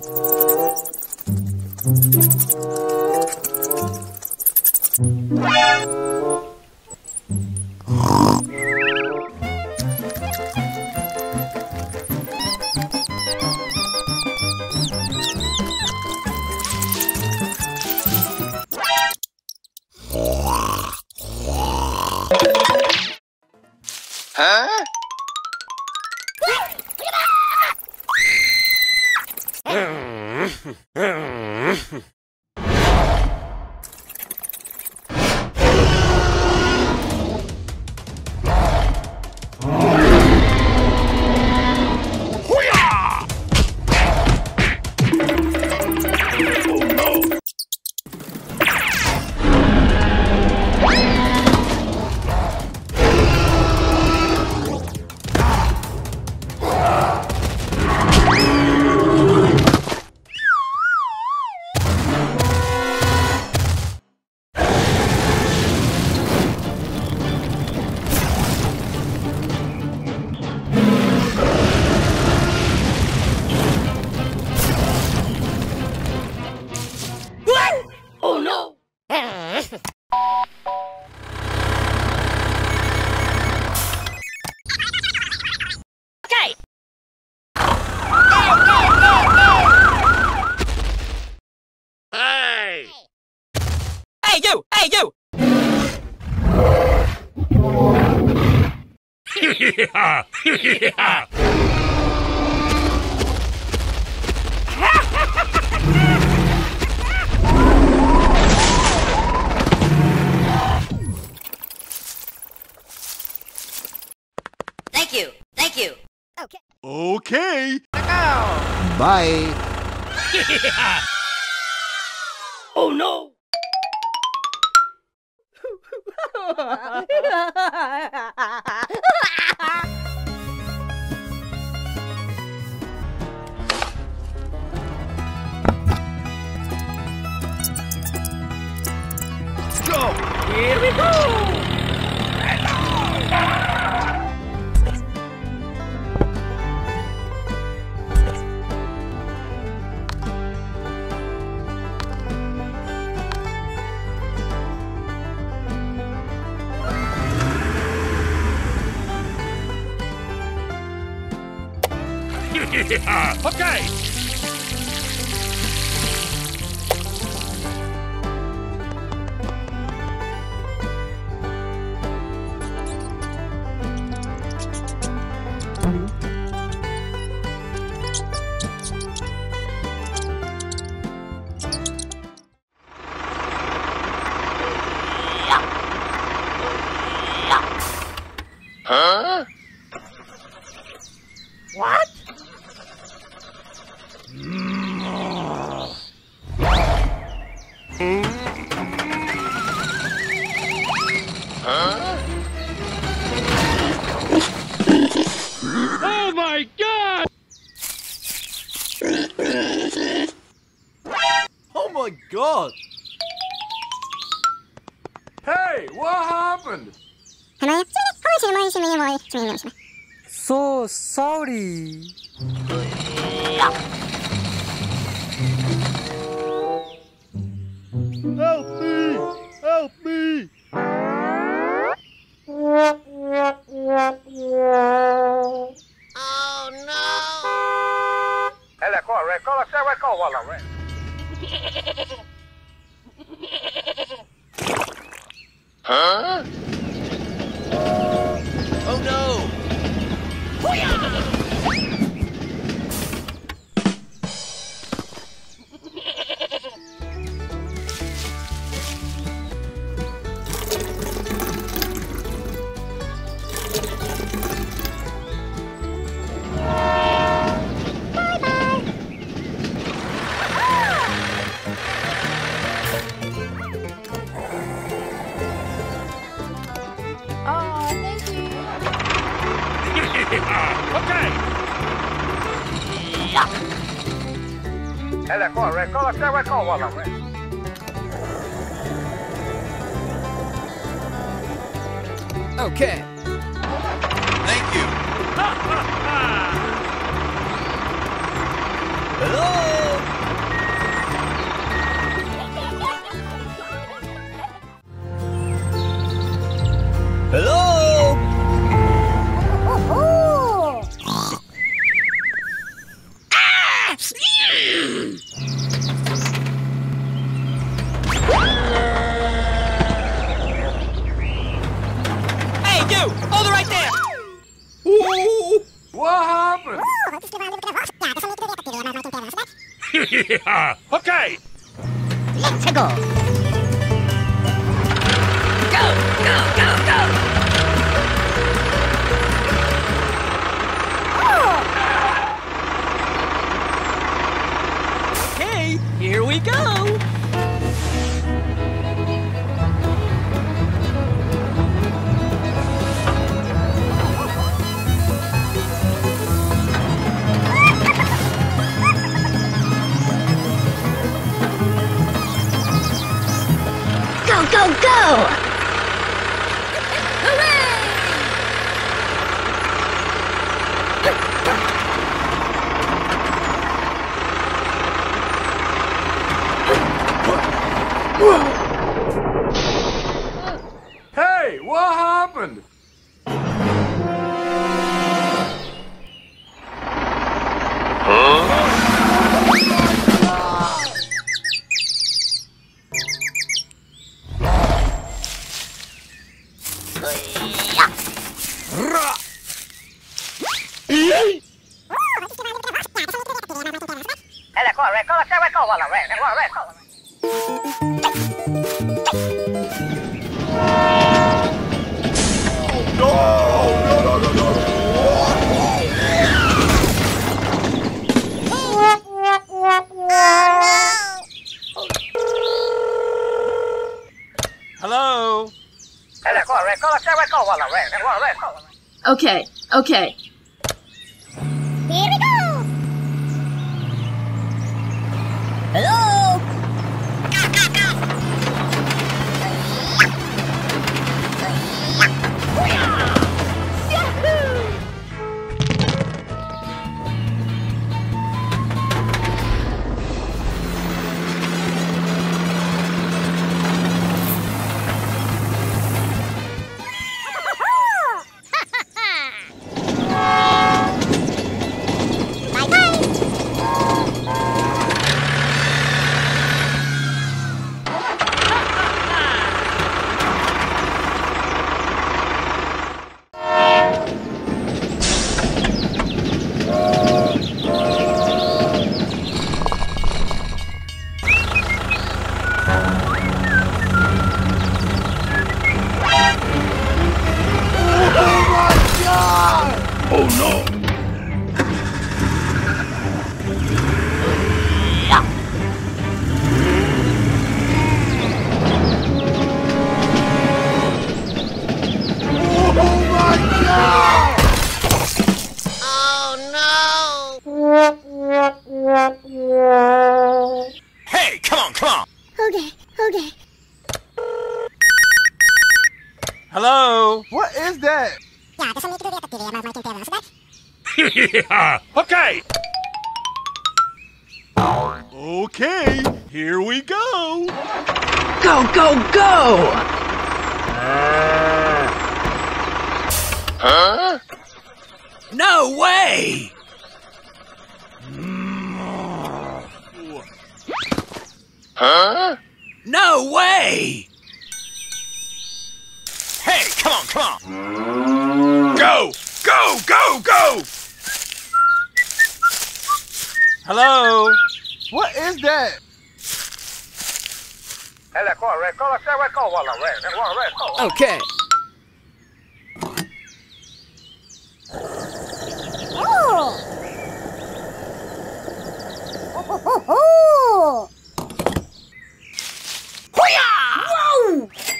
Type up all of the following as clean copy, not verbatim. Hello! scraps. Hey, you! Hold it right there! Ooh. What happened? Okay! Let's go! Go! Go! Go! Go! Oh. Okay, here we go! Go, go! Hooray! Hey, what happened? Hello? Okay, okay. Here we go! Hello? Hello? What is that? Yeah. Okay! Okay, here we go! Go, go, go! Huh? No way! Huh? No way! Hey, come on, come on! Go! Go! Go! Go! Hello? What is that? Okay. Oh! Whoa!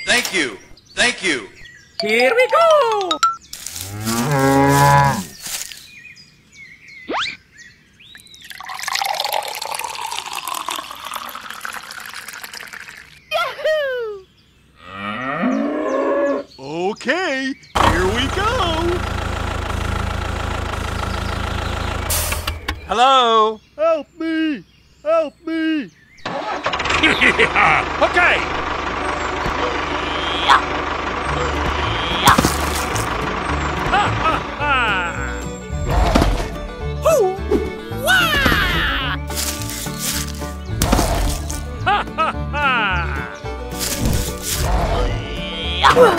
Thank you! Thank you! Here we go! Yahoo! Okay, here we go! Hello? Help me! Help me! Yeah. Okay! Ooh. Wah! Whoa.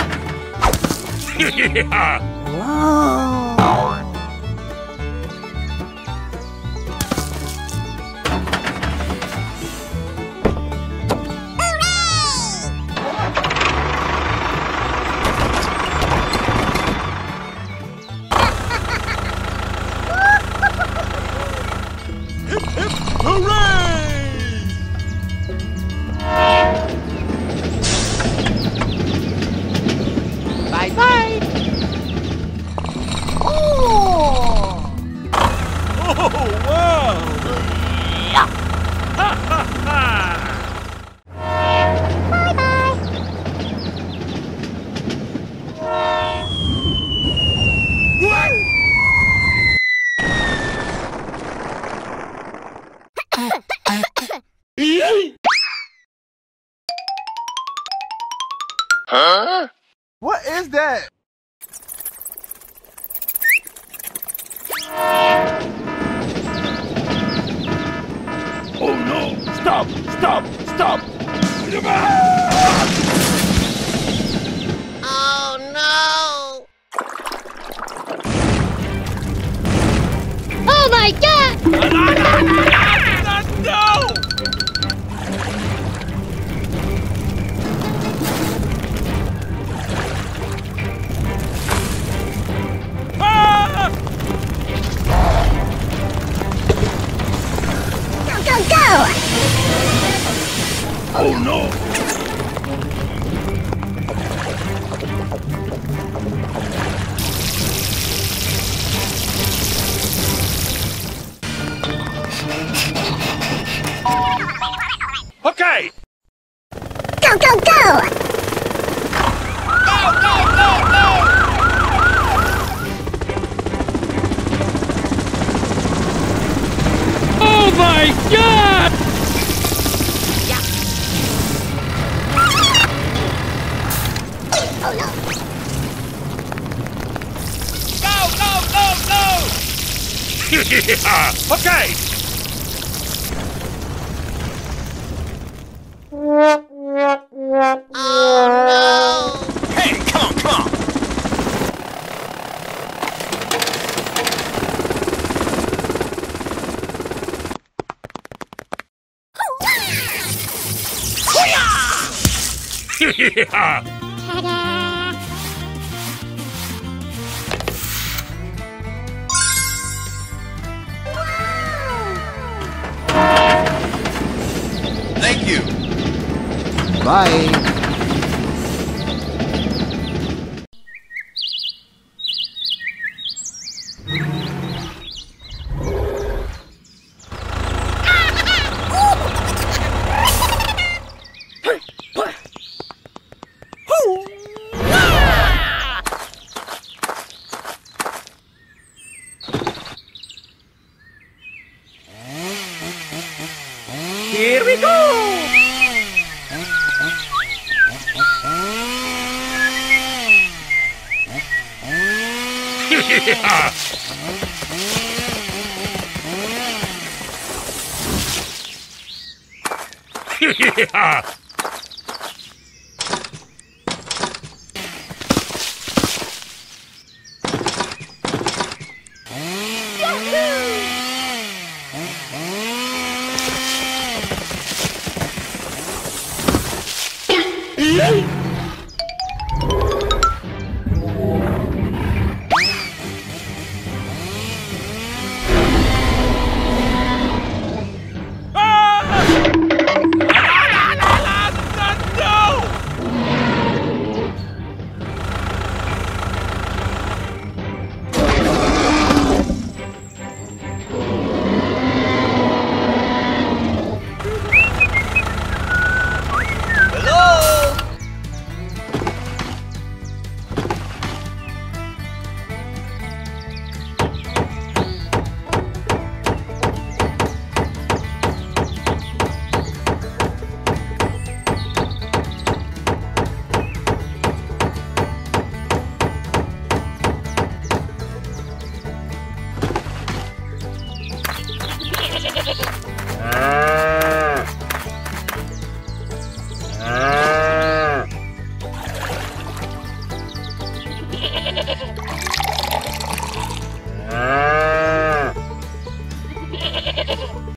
Yeah!